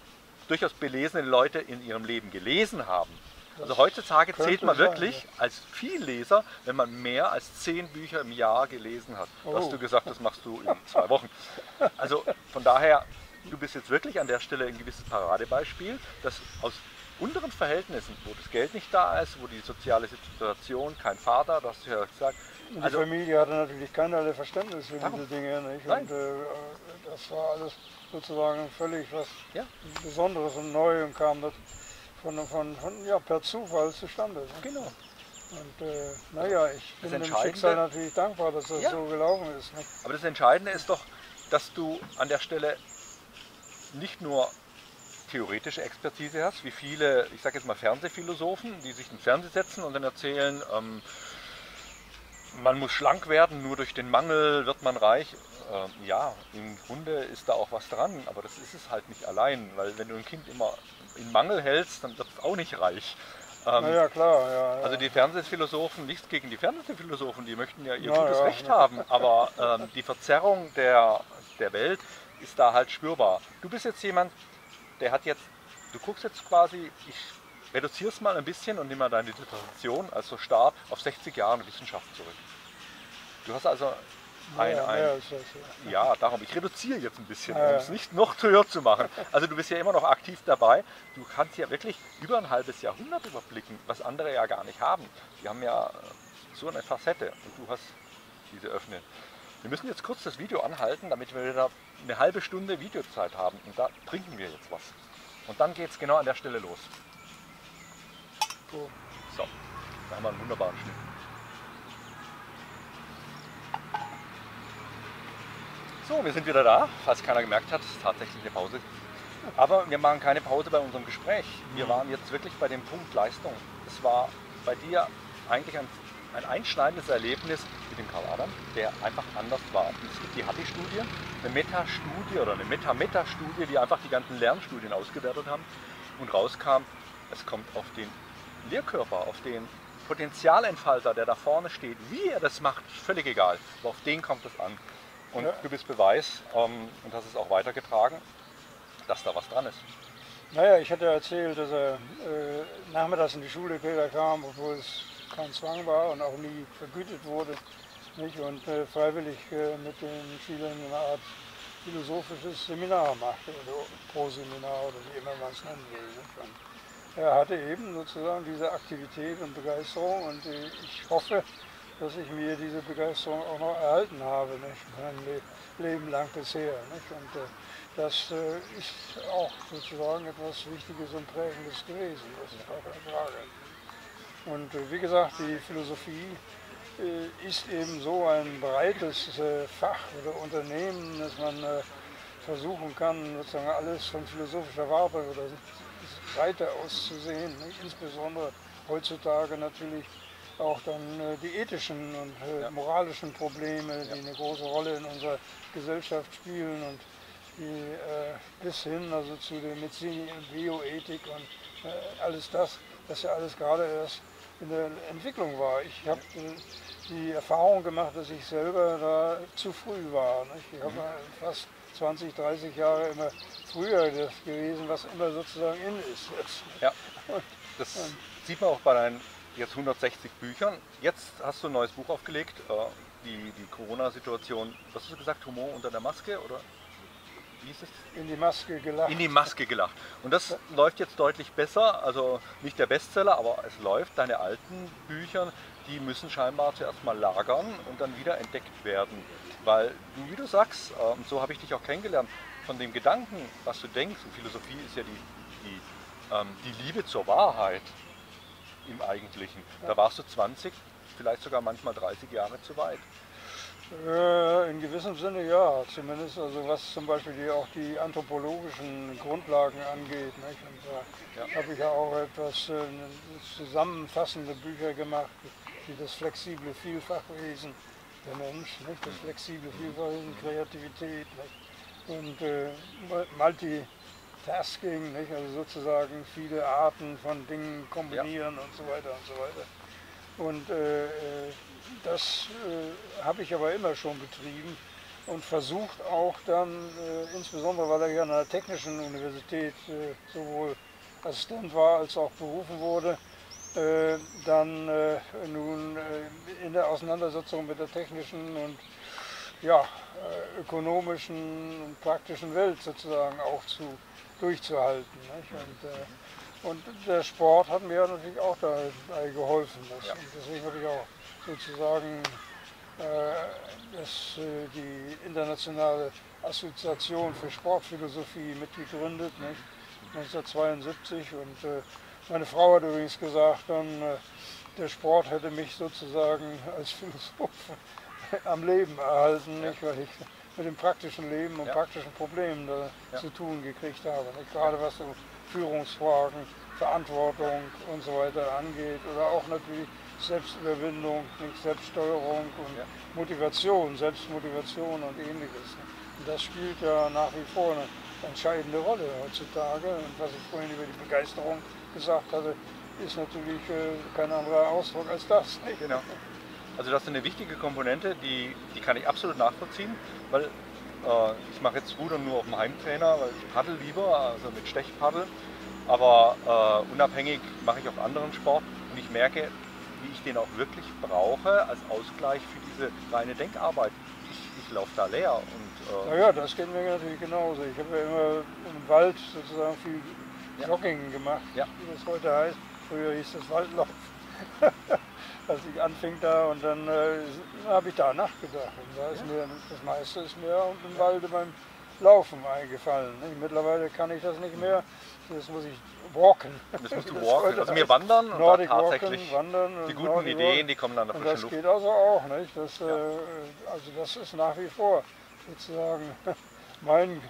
durchaus belesene Leute in ihrem Leben gelesen haben. Also heutzutage zählt man wirklich als Vielleser, wenn man mehr als zehn Bücher im Jahr gelesen hat. Oh. Hast du gesagt, das machst du in zwei Wochen. Also von daher, du bist jetzt wirklich an der Stelle ein gewisses Paradebeispiel, dass aus unteren Verhältnissen, wo das Geld nicht da ist, wo die soziale Situation, kein Vater, das hast du ja gesagt. Also, die Familie hatte natürlich keinerlei Verständnis für darum, diese Dinge. Nicht? Und äh, das war alles sozusagen völlig was ja. Besonderes und Neues und kam das. Von, von, von, ja, per Zufall zustande. Ne? Genau. Und äh, naja, ich bin dem Schicksal natürlich dankbar, dass das ja. so gelaufen ist. Ne? Aber das Entscheidende ist doch, dass du an der Stelle nicht nur theoretische Expertise hast, wie viele, ich sage jetzt mal Fernsehphilosophen, die sich in den Fernsehen setzen und dann erzählen, ähm, man muss schlank werden, nur durch den Mangel wird man reich. Ähm, ja, im Grunde ist da auch was dran, aber das ist es halt nicht allein, weil wenn du ein Kind immer in Mangel hältst, dann wird es auch nicht reich. Ähm, ja, klar, ja, ja. Also die Fernsehphilosophen, nichts gegen die Fernsehphilosophen, die möchten ja ihr ja, gutes ja, Recht ja. haben, aber ähm, die Verzerrung der, der Welt ist da halt spürbar. Du bist jetzt jemand, der hat jetzt, du guckst jetzt quasi, ich reduziere es mal ein bisschen und nimm mal deine Dissertation, also Stab, auf sechzig Jahre Wissenschaft zurück. Du hast also Ein, ein, ja, darum. Ich reduziere jetzt ein bisschen, um es nicht noch höher zu machen. Also du bist ja immer noch aktiv dabei. Du kannst ja wirklich über ein halbes Jahrhundert überblicken, was andere ja gar nicht haben. Die haben ja so eine Facette und du hast diese Öffnen. Wir müssen jetzt kurz das Video anhalten, damit wir wieder eine halbe Stunde Videozeit haben. Und da trinken wir jetzt was. Und dann geht es genau an der Stelle los. So, da haben wir einen wunderbaren Schnitt. So, wir sind wieder da, falls keiner gemerkt hat, ist tatsächlich eine Pause. Aber wir machen keine Pause bei unserem Gespräch. Wir waren jetzt wirklich bei dem Punkt Leistung. Es war bei dir eigentlich ein, ein einschneidendes Erlebnis mit dem Karl Adam, der einfach anders war. Es gibt die Hatti-Studie, eine Metastudie oder eine Meta-Meta-Studie, die einfach die ganzen Lernstudien ausgewertet haben und rauskam, es kommt auf den Lehrkörper, auf den Potenzialentfalter, der da vorne steht. Wie er das macht, ist völlig egal, aber auf den kommt es an. Und ja. du bist Beweis ähm, und hast es auch weitergetragen, dass da was dran ist. Naja, ich hatte erzählt, dass er äh, nachmittags in die Schule später kam, obwohl es kein Zwang war und auch nie vergütet wurde. Nicht? Und äh, freiwillig äh, mit den Schülern eine Art philosophisches Seminar machte, oder Proseminar oder wie immer man es nennen will. Er hatte eben sozusagen diese Aktivität und Begeisterung und äh, ich hoffe, dass ich mir diese Begeisterung auch noch erhalten habe, nicht? Mein Le Leben lang bisher. Nicht? Und äh, das äh, ist auch sozusagen etwas Wichtiges und Prägendes gewesen, das ist auch eine Frage. Und äh, wie gesagt, die Philosophie äh, ist eben so ein breites äh, Fach oder Unternehmen, dass man äh, versuchen kann, sozusagen alles von philosophischer Warte oder Seite aus zu sehen, nicht? Insbesondere heutzutage natürlich auch dann äh, die ethischen und äh, ja. moralischen Probleme, ja. die eine große Rolle in unserer Gesellschaft spielen und die äh, bis hin also zu der Medizin und Bioethik und äh, alles das, das ja alles gerade erst in der Entwicklung war. Ich habe äh, die Erfahrung gemacht, dass ich selber da zu früh war. Nicht? Ich habe mhm. fast zwanzig, dreißig Jahre immer früher das gewesen, was immer sozusagen in ist jetzt. Ja. Und, das und, sieht man auch bei deinen jetzt hundertsechzig Büchern. Jetzt hast du ein neues Buch aufgelegt, äh, die, die Corona-Situation. Was hast du gesagt? Humor unter der Maske? Oder wie ist es? In die Maske gelacht. In die Maske gelacht. Und das ja. läuft jetzt deutlich besser. Also nicht der Bestseller, aber es läuft. Deine alten Bücher, die müssen scheinbar zuerst mal lagern und dann wieder entdeckt werden. Weil, wie du sagst, äh, und so habe ich dich auch kennengelernt, von dem Gedanken, was du denkst, und Philosophie ist ja die, die, ähm, die Liebe zur Wahrheit, im Eigentlichen. Da warst du zwanzig, vielleicht sogar manchmal dreißig Jahre zu weit. Äh, in gewissem Sinne ja, zumindest, also was zum Beispiel die, auch die anthropologischen Grundlagen angeht. Da äh, ja. habe ich ja auch etwas äh, zusammenfassende Bücher gemacht, wie das flexible Vielfachwesen der Mensch, nicht? Das flexible Vielfachwesen, Kreativität, nicht? Und äh, Multitasking, nicht? Also sozusagen viele Arten von Dingen kombinieren, ja, und so weiter und so weiter. Und äh, das äh, habe ich aber immer schon betrieben und versucht auch dann, äh, insbesondere weil ich an einer technischen Universität äh, sowohl Assistent war als auch berufen wurde, äh, dann äh, nun äh, in der Auseinandersetzung mit der technischen und ja, äh, ökonomischen und praktischen Welt sozusagen auch zu, durchzuhalten. Und, äh, Und der Sport hat mir natürlich auch dabei geholfen. Das, ja. Deswegen habe ich auch sozusagen äh, das, äh, die internationale Assoziation für Sportphilosophie mitgegründet, nicht? neunzehnhundertzweiundsiebzig. Und äh, meine Frau hat übrigens gesagt, dann, äh, der Sport hätte mich sozusagen als Philosoph am Leben erhalten, nicht? Weil ich mit dem praktischen Leben und ja. praktischen Problemen da ja. zu tun gekriegt habe. Nicht? Gerade was so Führungsfragen, Verantwortung und so weiter angeht, oder auch natürlich Selbstüberwindung, nicht? Selbststeuerung und ja. Motivation, Selbstmotivation und ähnliches. Und das spielt ja nach wie vor eine entscheidende Rolle heutzutage. Und was ich vorhin über die Begeisterung gesagt hatte, ist natürlich äh, kein anderer Ausdruck als das. Nicht? Genau. Also das ist eine wichtige Komponente, die, die kann ich absolut nachvollziehen, weil ich mache jetzt Rudern nur auf dem Heimtrainer, weil ich paddel lieber, also mit Stechpaddel. Aber äh, unabhängig mache ich auch anderen Sport und ich merke, wie ich den auch wirklich brauche als Ausgleich für diese reine Denkarbeit. Ich, ich laufe da leer. Und, äh, naja, das geht mir natürlich genauso. Ich habe ja immer im Wald sozusagen viel Jogging ja. gemacht, ja. wie das heute heißt. Früher hieß das Waldlauf. Als ich anfing da und dann äh, habe ich da nachgedacht. Und da ist mir, das meiste ist mir im Walde beim Laufen eingefallen. Nicht? Mittlerweile kann ich das nicht mehr. Jetzt muss ich walken. Das musst du das walken. Also mir wandern und Nordic dann tatsächlich walken, wandern die guten Nordic Ideen, die kommen dann nach frischen Luft. Das geht also auch. Nicht? Das, ja. äh, also das ist nach wie vor sozusagen mein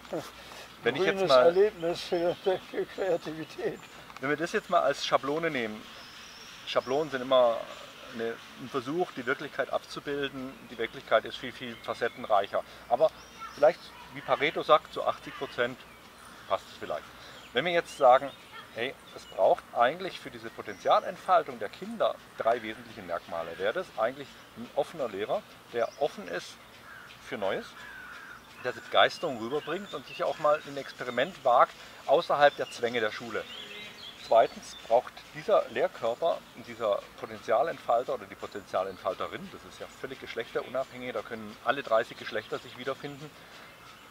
Wenn grünes ich jetzt mal, Erlebnis für die Kreativität. Wenn wir das jetzt mal als Schablone nehmen. Schablonen sind immer eine, ein Versuch, die Wirklichkeit abzubilden. Die Wirklichkeit ist viel, viel facettenreicher. Aber vielleicht, wie Pareto sagt, zu achtzig Prozent passt es vielleicht. Wenn wir jetzt sagen, hey, es braucht eigentlich für diese Potenzialentfaltung der Kinder drei wesentliche Merkmale. Wäre das eigentlich ein offener Lehrer, der offen ist für Neues, der seine Begeisterung rüberbringt und sich auch mal in ein Experiment wagt, außerhalb der Zwänge der Schule. Zweitens braucht dieser Lehrkörper, dieser Potenzialentfalter oder die Potenzialentfalterin, das ist ja völlig geschlechterunabhängig, da können alle dreißig Geschlechter sich wiederfinden,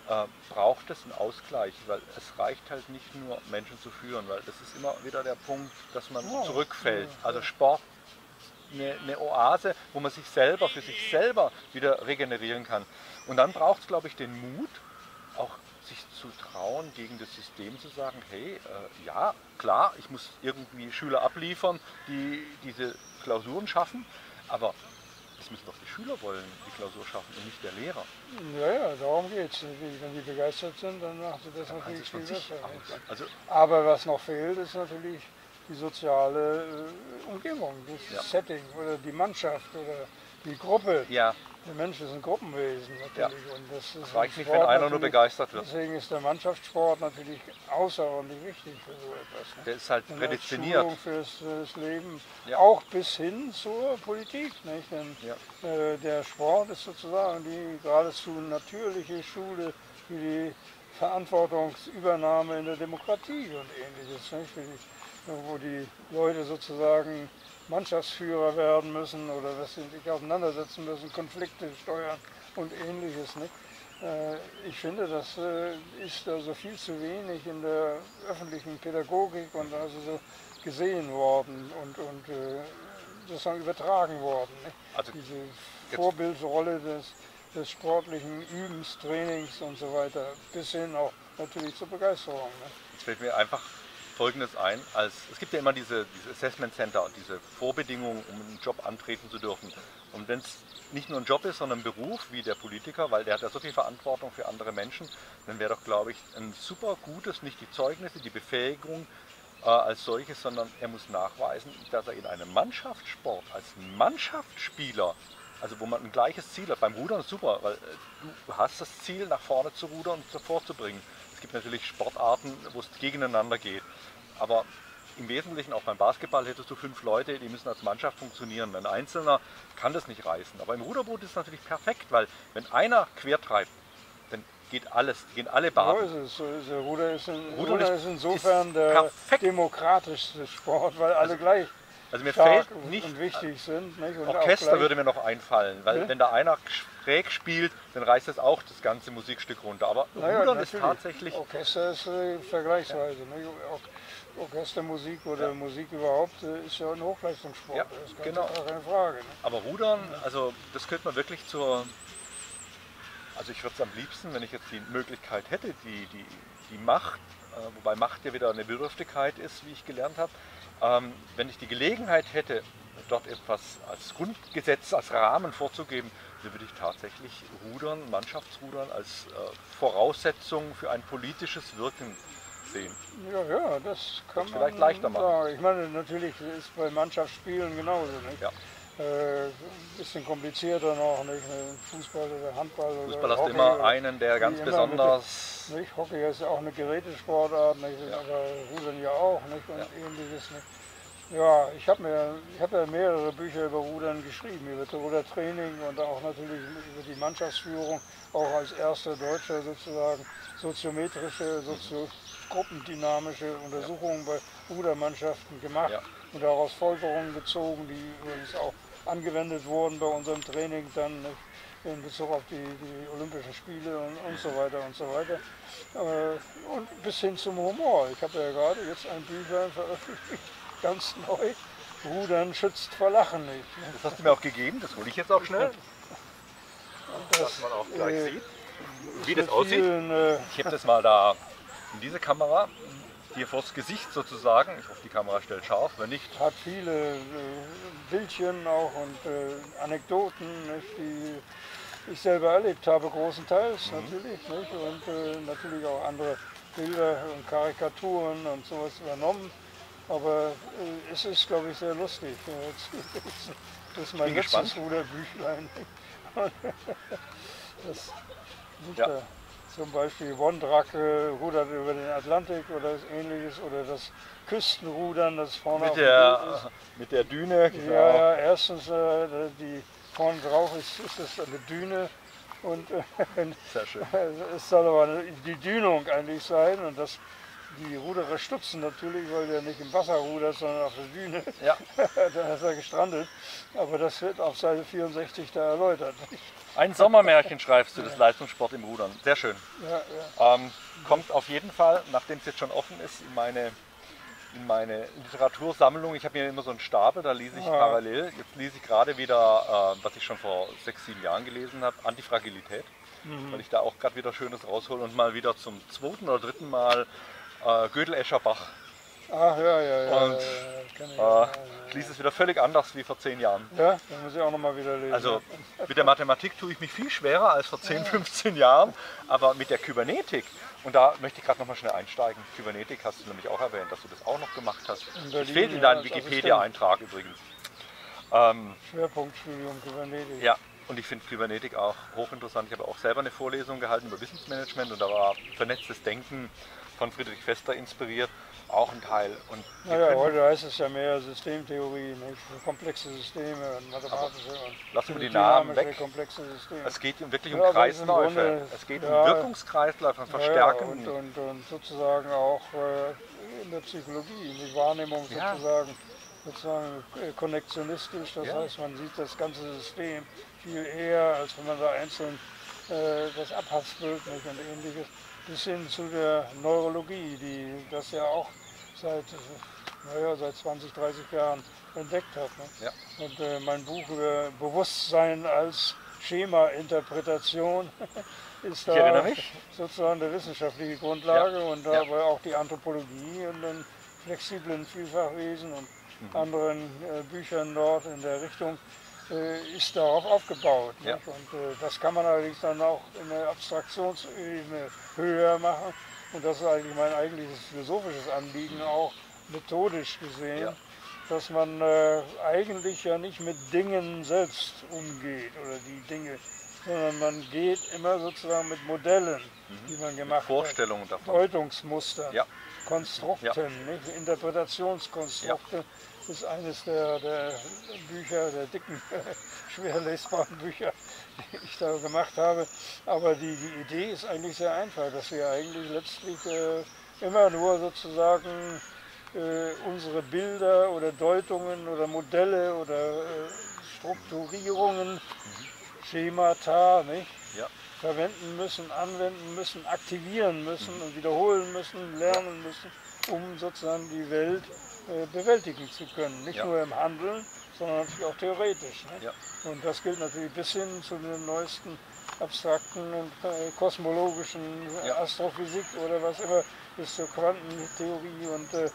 äh, braucht es einen Ausgleich, weil es reicht halt nicht nur Menschen zu führen, weil das ist immer wieder der Punkt, dass man zurückfällt. Also Sport, eine, eine Oase, wo man sich selber, für sich selber wieder regenerieren kann. Und dann braucht es, glaube ich, den Mut, auch sich zu trauen, gegen das System zu sagen, hey, äh, ja, klar, ich muss irgendwie Schüler abliefern, die diese Klausuren schaffen, aber es müssen doch die Schüler wollen, die Klausur schaffen und nicht der Lehrer. Ja, ja, darum geht es. Wenn die begeistert sind, dann macht sie das dann natürlich viel besser. Also, aber was noch fehlt, ist natürlich die soziale Umgebung, das ja. Setting oder die Mannschaft oder die Gruppe. Ja. Der Mensch ist ein Gruppenwesen natürlich. Ja. Und das ist reicht nicht, wenn einer nur begeistert wird. Deswegen ist der Mannschaftssport natürlich außerordentlich wichtig für so etwas. Ne? Der ist halt prädestiniert. Fürs, fürs Leben, ja. auch bis hin zur Politik. Nicht? Denn ja. äh, der Sport ist sozusagen die geradezu natürliche Schule für die Verantwortungsübernahme in der Demokratie und Ähnliches. Nicht? Für die, wo die Leute sozusagen Mannschaftsführer werden müssen oder dass sie sich auseinandersetzen müssen, Konflikte steuern und Ähnliches. Nicht? Äh, ich finde, das äh, ist also viel zu wenig in der öffentlichen Pädagogik und also so gesehen worden und, und äh, sozusagen übertragen worden. Nicht? Also diese Vorbildrolle des, des sportlichen Übens, Trainings und so weiter, bis hin auch natürlich zur Begeisterung. Nicht? Jetzt fällt mir einfach Folgendes ein. Als, es gibt ja immer diese, diese Assessment Center und diese Vorbedingungen, um einen Job antreten zu dürfen. Und wenn es nicht nur ein Job ist, sondern ein Beruf, wie der Politiker, weil der hat ja so viel Verantwortung für andere Menschen, dann wäre doch, glaube ich, ein super gutes, nicht die Zeugnisse, die Befähigung äh, als solches, sondern er muss nachweisen, dass er in einem Mannschaftssport, als Mannschaftsspieler, also wo man ein gleiches Ziel hat, beim Rudern super, weil äh, du hast das Ziel, nach vorne zu rudern und hervorzubringen. Es gibt natürlich Sportarten, wo es gegeneinander geht, aber im Wesentlichen auch beim Basketball hättest du fünf Leute, die müssen als Mannschaft funktionieren. Ein Einzelner kann das nicht reißen, aber im Ruderboot ist es natürlich perfekt, weil wenn einer quer treibt, dann geht alles, gehen alle baden. So ist es. Ruder ist, in, Ruder Ruder ist insofern ist der perfekt. Demokratischste Sport, weil alle also, gleich also mir stark fällt nicht, und wichtig sind. Nicht? Und Orchester würde mir noch einfallen, weil ja? wenn da einer schräg spielt, dann reißt das auch das ganze Musikstück runter. Aber naja, Rudern natürlich. Ist tatsächlich... Orchester ist äh, vergleichsweise. Ja. Nicht? Orchestermusik oder ja. Musik überhaupt ist ja ein Hochleistungssport, ja, das ist genau. keine Frage. Ne? Aber Rudern, also das könnte man wirklich zur, also ich würde es am liebsten, wenn ich jetzt die Möglichkeit hätte, die, die, die Macht, äh, wobei Macht ja wieder eine Bedürftigkeit ist, wie ich gelernt habe, ähm, wenn ich die Gelegenheit hätte, dort etwas als Grundgesetz, als Rahmen vorzugeben, dann würde ich tatsächlich Rudern, Mannschaftsrudern als äh, Voraussetzung für ein politisches Wirken sehen. Ja, ja, das kann das man vielleicht leichter machen. Sagen. Ich meine, natürlich ist bei Mannschaftsspielen genauso. Nicht? Ja. Äh, ein bisschen komplizierter noch, nicht? Fußball oder Handball oder Fußball hast immer einen, der ganz besonders... Mit, nicht? Hockey ist ja auch eine Gerätesportart, nicht? Ja. Aber Rudern ja auch, nicht? Und ja. ähnliches. Nicht? Ja, ich habe mir, ich habe ja mehrere Bücher über Rudern geschrieben, über das Rudertraining und auch natürlich über die Mannschaftsführung, auch als erster Deutscher sozusagen soziometrische, sozio gruppendynamische Untersuchungen ja. bei Rudermannschaften gemacht ja. und daraus Folgerungen gezogen, die übrigens auch angewendet wurden bei unserem Training dann in Bezug auf die, die Olympischen Spiele und, und so weiter und so weiter. Äh, und bis hin zum Humor. Ich habe ja gerade jetzt ein Büchlein veröffentlicht, ganz neu. Rudern schützt vor Lachen nicht. Das hast du mir auch gegeben, das hole ich jetzt auch schnell. Das, dass man auch gleich äh, sieht, wie das aussieht. Vielen, äh, ich habe das mal da... Und diese Kamera, hier vors Gesicht sozusagen, ich hoffe, die Kamera stellt scharf, wenn nicht... Hat viele äh, Bildchen auch und äh, Anekdoten, nicht, die ich selber erlebt habe, großenteils mhm. natürlich, nicht, und äh, natürlich auch andere Bilder und Karikaturen und sowas übernommen. Aber äh, es ist, glaube ich, sehr lustig. Das ist mein letztes Ruderbüchlein. Das super. Ja. Zum Beispiel Wondrak äh, rudert über den Atlantik oder ähnliches, oder das Küstenrudern, das vorne mit auf der, dem Bild ist. Mit der Düne, genau. Ja, erstens, äh, die vorne drauf ist, ist das eine Düne und äh, es soll aber die Dünung eigentlich sein und das, die Ruderer stutzen natürlich, weil der nicht im Wasser rudert, sondern auf der Düne. Ja. Da ist er gestrandet, aber das wird auf Seite vierundsechzig da erläutert. Ein Sommermärchen schreibst du, das Leistungssport im Rudern. Sehr schön. Ja, ja. Ähm, kommt auf jeden Fall, nachdem es jetzt schon offen ist, in meine, in meine Literatursammlung. Ich habe hier immer so einen Stapel, da lese ich ja. parallel. Jetzt lese ich gerade wieder, äh, was ich schon vor sechs, sieben Jahren gelesen habe, Antifragilität. Mhm. Weil ich da auch gerade wieder Schönes raushole und mal wieder zum zweiten oder dritten Mal äh, Gödel, Escherbach. Ach ja, ja, ja. Und ja, ja, ja. Äh, ich lese es wieder völlig anders wie vor zehn Jahren. Ja, dann muss ich auch nochmal wieder lesen. Also mit der Mathematik tue ich mich viel schwerer als vor zehn, fünfzehn Jahren, aber mit der Kybernetik, und da möchte ich gerade nochmal schnell einsteigen, Kybernetik hast du nämlich auch erwähnt, dass du das auch noch gemacht hast. Das fehlt in deinem Wikipedia-Eintrag übrigens. Ähm, Schwerpunktstudium Kybernetik. Ja. Und ich finde Kybernetik auch hochinteressant. Ich habe auch selber eine Vorlesung gehalten über Wissensmanagement und da war vernetztes Denken von Friedrich Vester inspiriert, auch ein Teil. Und naja, heute heißt es ja mehr Systemtheorie, nicht? Komplexe Systeme, mathematische und lassen wir die Namen weg. Komplexe Systeme. Es geht wirklich um ja, Kreisläufe, Grunde, es geht ja, um Wirkungskreisläufe, um Verstärken. Ja, und, und, und sozusagen auch äh, in der Psychologie, in die Wahrnehmung ja. sozusagen. sozusagen konnexionistisch, das ja. heißt, man sieht das ganze System viel eher, als wenn man da einzeln äh, das abhaspelt und ähnliches, bis hin zu der Neurologie, die das ja auch seit, naja, seit zwanzig, dreißig Jahren entdeckt hat. Ne? Ja. Und äh, mein Buch über Bewusstsein als Schema-Interpretation ist da sozusagen eine wissenschaftliche Grundlage ja. und dabei ja. auch die Anthropologie und dann flexiblen Vielfachlesen und mhm. anderen äh, Büchern dort in der Richtung äh, ist darauf aufgebaut. Ja. Und äh, das kann man allerdings dann auch in der Abstraktionsebene höher machen. Und das ist eigentlich mein eigentliches philosophisches Anliegen, auch methodisch gesehen, ja. dass man äh, eigentlich ja nicht mit Dingen selbst umgeht oder die Dinge, sondern man geht immer sozusagen mit Modellen, mhm. die man gemacht Vorstellungen hat, davon. Deutungsmustern, ja. Konstrukten, ja. Nicht? Interpretationskonstrukte ja. ist eines der, der Bücher, der dicken, schwer lesbaren Bücher, die ich da gemacht habe. Aber die, die Idee ist eigentlich sehr einfach, dass wir eigentlich letztlich äh, immer nur sozusagen äh, unsere Bilder oder Deutungen oder Modelle oder äh, Strukturierungen, mhm. Schemata, nicht? Ja. verwenden müssen, anwenden müssen, aktivieren müssen und wiederholen müssen, lernen müssen, um sozusagen die Welt äh, bewältigen zu können. Nicht ja. nur im Handeln, sondern natürlich auch theoretisch. Ne? Ja. Und das gilt natürlich bis hin zu den neuesten abstrakten und äh, kosmologischen ja. Astrophysik oder was immer, bis zur Quantentheorie und äh,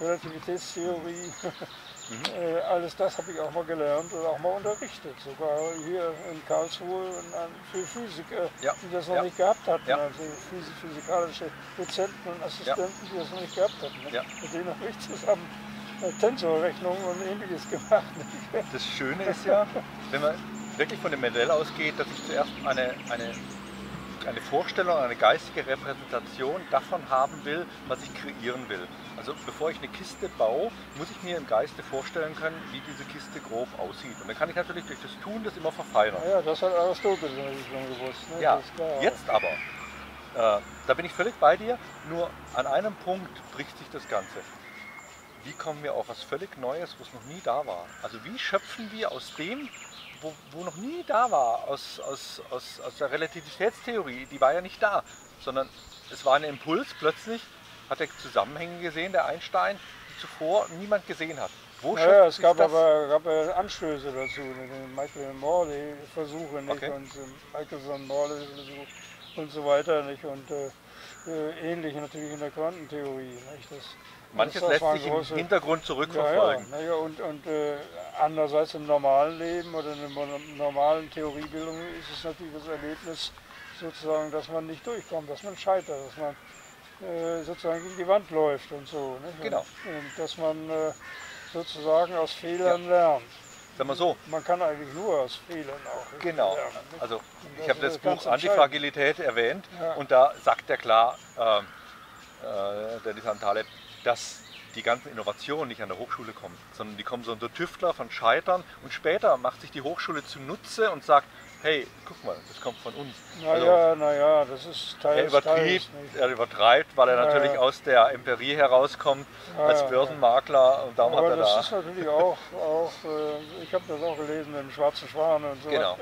Relativitätstheorie. Mhm. Äh, alles das habe ich auch mal gelernt und auch mal unterrichtet, sogar hier in Karlsruhe für Physiker, ja. die das noch ja. nicht gehabt hatten, ja. also physikalische Dozenten und Assistenten, ja. die das noch nicht gehabt hatten. Ne? Ja. Mit denen habe ich zusammen äh, Tensorrechnungen und Ähnliches gemacht. Ne? Das Schöne ist ja, wenn man wirklich von dem Modell ausgeht, dass ich zuerst eine, eine, eine Vorstellung, eine geistige Repräsentation davon haben will, was ich kreieren will. Also bevor ich eine Kiste baue, muss ich mir im Geiste vorstellen können, wie diese Kiste grob aussieht. Und dann kann ich natürlich durch das Tun das immer verfeinern. Ja, das hat Aristoteles natürlich schon gewusst. Ne? Ja, das ist klar. Jetzt aber, äh, da bin ich völlig bei dir, nur an einem Punkt bricht sich das Ganze. Wie kommen wir auf was völlig Neues, was noch nie da war? Also wie schöpfen wir aus dem, wo, wo noch nie da war, aus, aus, aus, aus der Relativitätstheorie, die war ja nicht da, sondern es war ein Impuls plötzlich, hat er Zusammenhänge gesehen, der Einstein, die zuvor niemand gesehen hat. Wo naja, es gab das? aber gab ja Anstöße dazu, Michael Morley Versuche nicht okay. und Michaelson Morley Versuche und so weiter nicht und äh, ähnlich natürlich in der Quantentheorie. Nicht? Das, Manches das lässt sich große, im Hintergrund zurückverfolgen. Ja, naja, und und äh, andererseits im normalen Leben oder in der normalen Theoriebildung ist es natürlich das Erlebnis sozusagen, dass man nicht durchkommt, dass man scheitert, dass man sozusagen gegen die Wand läuft und so. Nicht? Genau. Und, und dass man äh, sozusagen aus Fehlern ja. lernt. Sag mal so. Man kann eigentlich nur aus Fehlern auch genau. lernen. Genau. Also ich habe das, das Buch Antifragilität erwähnt ja. und da sagt er klar, äh, äh, der Nassim Taleb, dass die ganzen Innovationen nicht an der Hochschule kommen, sondern die kommen so unter Tüftler von Scheitern und später macht sich die Hochschule zunutze und sagt, hey, guck mal, das kommt von uns. Naja, also, naja, das ist teils, er teils nicht. Er übertreibt, weil er naja. natürlich aus der Empirie herauskommt naja, als Börsenmakler naja. und darum aber hat er das da... das ist natürlich auch, auch äh, ich habe das auch gelesen im Schwarzen Schwan und so. Genau.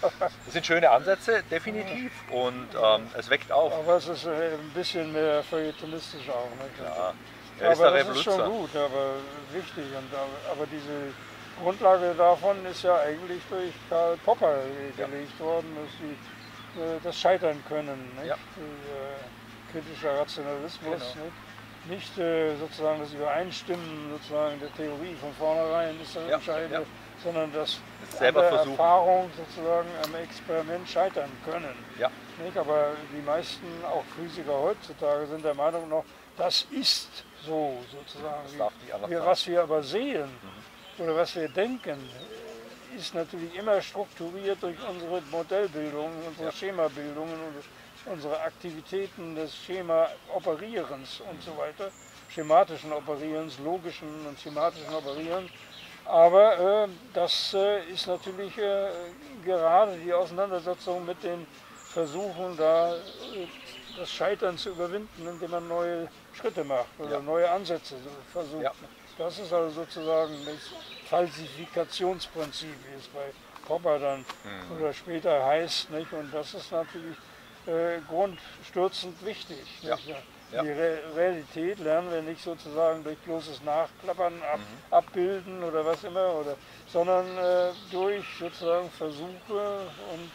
Das sind schöne Ansätze, definitiv, und ähm, es weckt auf. Aber es ist ein bisschen mehr feuilletonistisch auch. Ne? Klar. Er ist aber der das ist schon gut, aber wichtig. Und, aber diese Grundlage davon ist ja eigentlich durch Karl Popper ja. gelegt worden, dass sie äh, das scheitern können. Nicht? Ja. Die, äh, kritischer Rationalismus, genau. nicht, nicht äh, sozusagen das Übereinstimmen sozusagen der Theorie von vornherein ist das ja. Entscheidende. Ja. sondern dass selber an der Erfahrung sozusagen am Experiment scheitern können. Ja. Nicht? Aber die meisten, auch Physiker heutzutage, sind der Meinung noch, das ist so sozusagen. Das darf nicht anders sein. Was wir aber sehen mhm. oder was wir denken, ist natürlich immer strukturiert durch unsere Modellbildung, unsere ja. Schemabildungen, unsere Aktivitäten des Schema-Operierens und so weiter, schematischen Operierens, logischen und schematischen Operierens. Aber äh, das äh, ist natürlich äh, gerade die Auseinandersetzung mit den Versuchen, da äh, das Scheitern zu überwinden, indem man neue Schritte macht oder ja. neue Ansätze versucht. Ja. Das ist also sozusagen das Falsifikationsprinzip, wie es bei Popper dann mhm. oder später heißt. Nicht? Und das ist natürlich äh, grundstürzend wichtig. Ja. Ja. Die Re Realität lernen wir nicht sozusagen durch bloßes Nachklappern, ab mhm. abbilden oder was immer, oder, sondern äh, durch sozusagen Versuche und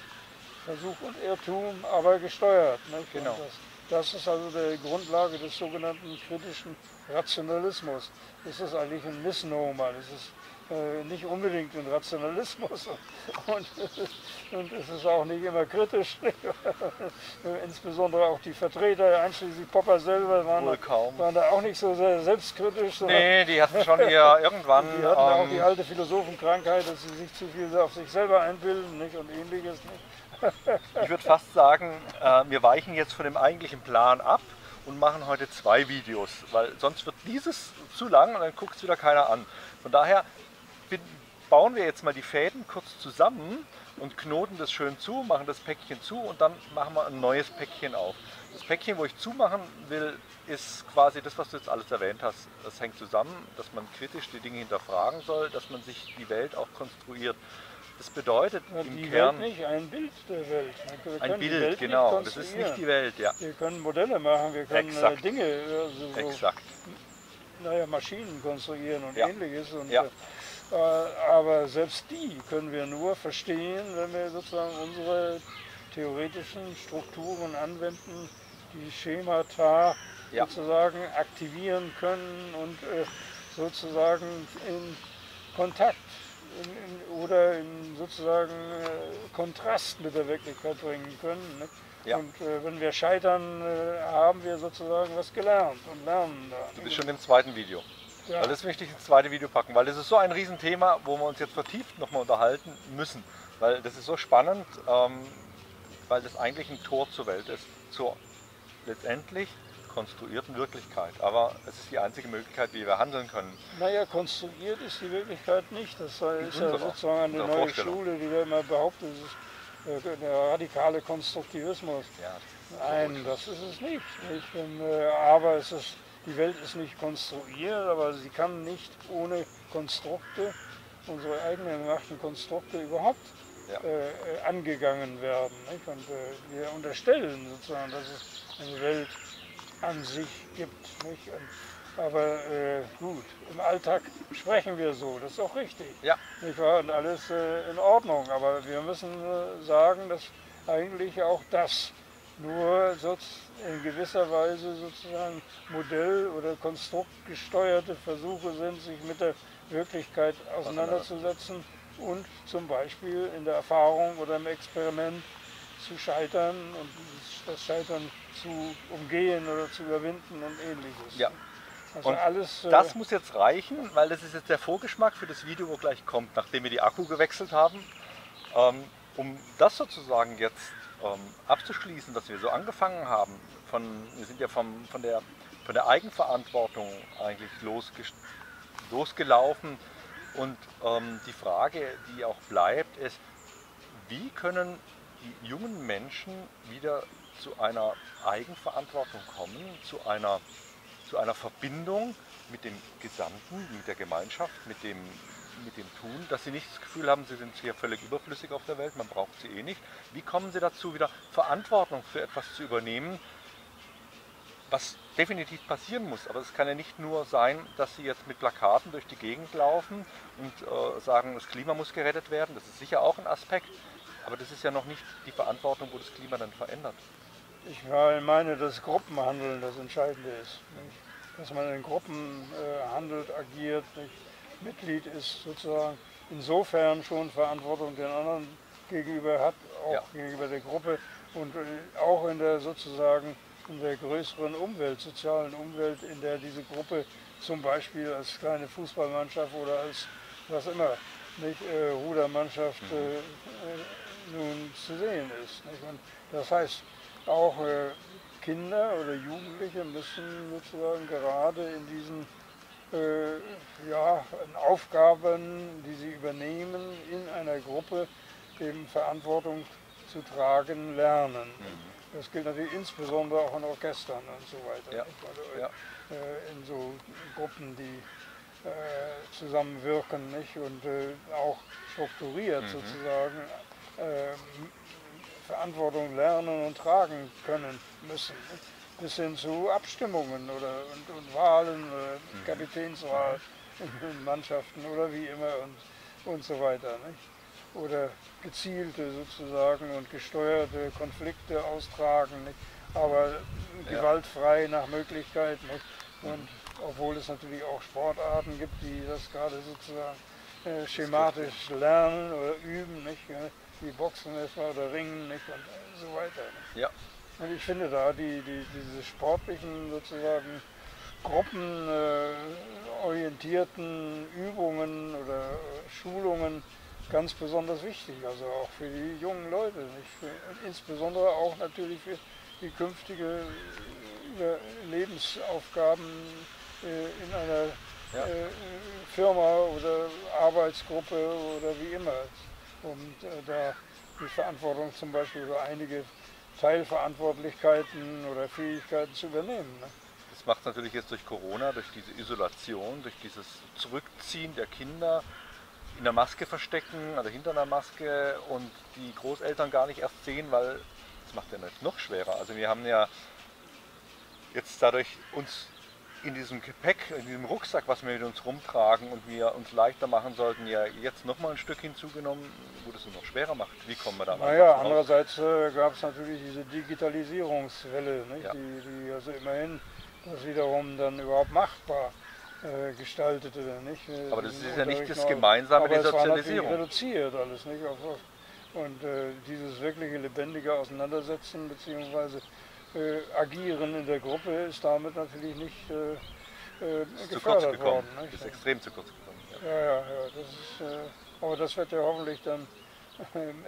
Versuch und Irrtum, aber gesteuert. Nicht? Genau. Und das Das ist also die Grundlage des sogenannten kritischen Rationalismus. Das ist eigentlich ein Misnomer. Das ist äh, nicht unbedingt ein Rationalismus und, und es ist auch nicht immer kritisch. Insbesondere auch die Vertreter, einschließlich Popper selber, waren, Wohl kaum. waren da auch nicht so sehr selbstkritisch. Nee, die hatten schon eher irgendwann... Die hatten ähm, auch die alte Philosophenkrankheit, dass sie sich zu viel auf sich selber einbilden, nicht? Und ähnliches. Nicht? Ich würde fast sagen, wir weichen jetzt von dem eigentlichen Plan ab und machen heute zwei Videos, weil sonst wird dieses zu lang und dann guckt es wieder keiner an. Von daher bauen wir jetzt mal die Fäden kurz zusammen und knoten das schön zu, machen das Päckchen zu und dann machen wir ein neues Päckchen auf. Das Päckchen, wo ich zumachen will, ist quasi das, was du jetzt alles erwähnt hast. Das hängt zusammen, dass man kritisch die Dinge hinterfragen soll, dass man sich die Welt auch konstruiert. Das bedeutet ja, im die Kern Welt nicht, ein Bild der Welt. Wir ein Bild, Welt genau. Das ist nicht die Welt, ja. Wir können Modelle machen, wir können Exakt. Dinge, also so, Exakt. naja, Maschinen konstruieren und ja. ähnliches. Und, ja. äh, aber selbst die können wir nur verstehen, wenn wir sozusagen unsere theoretischen Strukturen anwenden, die Schemata ja. sozusagen aktivieren können und äh, sozusagen in Kontakt In, in, oder in sozusagen äh, Kontrast mit der Wirklichkeit bringen können. Ne? Ja. Und äh, wenn wir scheitern, äh, haben wir sozusagen was gelernt und lernen da. Du bist schon im zweiten Video. Ja. Das möchte ich ins zweite Video packen, weil das ist so ein Riesenthema, wo wir uns jetzt vertieft nochmal unterhalten müssen. Weil das ist so spannend, ähm, weil das eigentlich ein Tor zur Welt ist, zur letztendlich konstruierten Wirklichkeit. Aber es ist die einzige Möglichkeit, wie wir handeln können. Naja, konstruiert ist die Wirklichkeit nicht. Das ist ja sozusagen eine neue Schule, die wir immer behaupten, das ist der radikale Konstruktivismus. Ja, das Nein, das ist es nicht. Ich bin, äh, aber es ist, die Welt ist nicht konstruiert, aber sie kann nicht ohne Konstrukte, unsere eigenen gemachten Konstrukte überhaupt ja. äh, angegangen werden. Nicht? Und äh, wir unterstellen sozusagen, dass es eine Welt an sich gibt. Nicht? Aber äh, gut, im Alltag sprechen wir so, das ist auch richtig. Ja. Nicht wahr? Und alles äh, in Ordnung, aber wir müssen äh, sagen, dass eigentlich auch das nur so in gewisser Weise sozusagen Modell- oder konstruktgesteuerte Versuche sind, sich mit der Wirklichkeit auseinanderzusetzen und zum Beispiel in der Erfahrung oder im Experiment zu scheitern und das Scheitern zu umgehen oder zu überwinden und ähnliches. Ja. Also und alles, äh das muss jetzt reichen, weil das ist jetzt der Vorgeschmack für das Video, wo gleich kommt, nachdem wir die Akku gewechselt haben. Ähm, um das sozusagen jetzt ähm, abzuschließen, was wir so angefangen haben, von, wir sind ja vom, von, der, von der Eigenverantwortung eigentlich losge losgelaufen und ähm, die Frage, die auch bleibt, ist, wie können die jungen Menschen wieder zu einer Eigenverantwortung kommen, zu einer, zu einer Verbindung mit dem Gesamten, mit der Gemeinschaft, mit dem, mit dem Tun, dass sie nicht das Gefühl haben, sie sind hier völlig überflüssig auf der Welt, man braucht sie eh nicht. Wie kommen sie dazu, wieder Verantwortung für etwas zu übernehmen, was definitiv passieren muss, aber es kann ja nicht nur sein, dass sie jetzt mit Plakaten durch die Gegend laufen und äh, sagen, das Klima muss gerettet werden, das ist sicher auch ein Aspekt. Aber das ist ja noch nicht die Verantwortung, wo das Klima dann verändert. Ich meine, dass Gruppenhandeln das Entscheidende ist. Nicht? Dass man in Gruppen äh, handelt, agiert, nicht? Mitglied ist sozusagen, insofern schon Verantwortung den anderen gegenüber hat, auch ja. gegenüber der Gruppe und äh, auch in der sozusagen in der größeren Umwelt, sozialen Umwelt, in der diese Gruppe zum Beispiel als kleine Fußballmannschaft oder als was immer, nicht, äh, Rudermannschaft mhm. äh, äh, nun zu sehen ist. Nicht? Und das heißt, auch äh, Kinder oder Jugendliche müssen sozusagen gerade in diesen äh, ja, in Aufgaben, die sie übernehmen, in einer Gruppe eben Verantwortung zu tragen lernen. Mhm. Das gilt natürlich insbesondere auch in Orchestern und so weiter. Ja. Also, ja. Äh, in so Gruppen, die äh, zusammenwirken, nicht? Und äh, auch strukturiert mhm. sozusagen Äh, Verantwortung lernen und tragen können müssen. Bis hin zu Abstimmungen oder, und, und Wahlen, äh, mhm. Kapitänswahl in Mannschaften oder wie immer und, und so weiter. Nicht? Oder gezielte sozusagen und gesteuerte Konflikte austragen. Nicht? aber gewaltfrei ja. nach Möglichkeit. Nicht? Und obwohl es natürlich auch Sportarten gibt, die das gerade sozusagen äh, schematisch lernen oder üben, nicht? Wie Boxen erstmal oder Ringen nicht? Und so weiter. Nicht? Ja. Und ich finde da die, die, diese sportlichen sozusagen gruppenorientierten äh, Übungen oder Schulungen ganz besonders wichtig, also auch für die jungen Leute, nicht? Für, insbesondere auch natürlich für die künftige Lebensaufgaben äh, in einer ja. äh, Firma oder Arbeitsgruppe oder wie immer. Und äh, da die Verantwortung zum Beispiel über einige Teilverantwortlichkeiten oder Fähigkeiten zu übernehmen. Ne? Das macht natürlich jetzt durch Corona, durch diese Isolation, durch dieses Zurückziehen der Kinder, in der Maske verstecken, also hinter einer Maske, und die Großeltern gar nicht erst sehen, weil das macht ja noch schwerer. Also wir haben ja jetzt dadurch uns in diesem Gepäck, in diesem Rucksack, was wir mit uns rumtragen und wir uns leichter machen sollten, ja jetzt nochmal ein Stück hinzugenommen, wo das noch schwerer macht. Wie kommen wir da mal? Naja, andererseits äh, gab es natürlich diese Digitalisierungswelle, nicht? Ja. Die, die also immerhin das wiederum dann überhaupt machbar äh, gestaltete. Nicht? Aber das ist ja nicht das Gemeinsame der Sozialisierung. Aber es war natürlich reduziert alles, nicht? Und äh, dieses wirkliche lebendige Auseinandersetzen bzw. Äh, agieren in der Gruppe ist damit natürlich nicht äh, äh, ist gefördert zu kurz gekommen, worden. Nicht? Ist extrem zu kurz gekommen. Ja, ja, ja. ja das ist, äh, aber das wird ja hoffentlich dann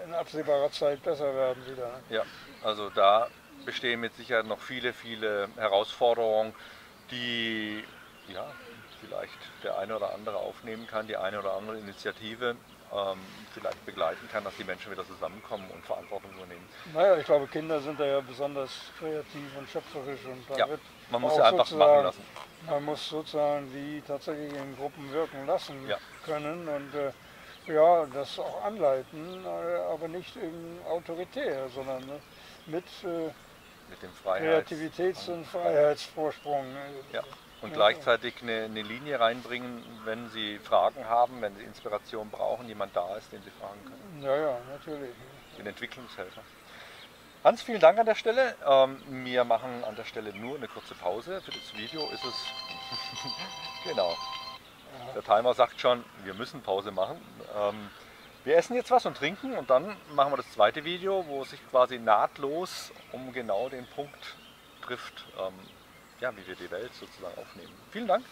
in absehbarer Zeit besser werden wieder. Ne? Ja, also da bestehen mit Sicherheit noch viele, viele Herausforderungen, die ja, vielleicht der eine oder andere aufnehmen kann, die eine oder andere Initiative vielleicht begleiten kann, dass die Menschen wieder zusammenkommen und Verantwortung übernehmen. Naja, ich glaube, Kinder sind da ja besonders kreativ und schöpferisch. Und ja, man muss sie einfach machen lassen. Man muss sozusagen die tatsächlich in Gruppen wirken lassen ja. können und äh, ja, das auch anleiten, aber nicht eben autoritär, sondern ne, mit, äh, mit dem Freiheits- Kreativitäts- und Freiheitsvorsprung. Ja. Und gleichzeitig eine, eine Linie reinbringen, wenn Sie Fragen haben, wenn Sie Inspiration brauchen, jemand da ist, den Sie fragen können. Ja, ja, natürlich. Den Entwicklungshelfer. Hans, vielen Dank an der Stelle. Wir machen an der Stelle nur eine kurze Pause. Für das Video ist es... genau. Der Timer sagt schon, wir müssen Pause machen. Wir essen jetzt was und trinken und dann machen wir das zweite Video, wo es sich quasi nahtlos um genau den Punkt trifft, ja, wie wir die Welt sozusagen aufnehmen. Vielen Dank.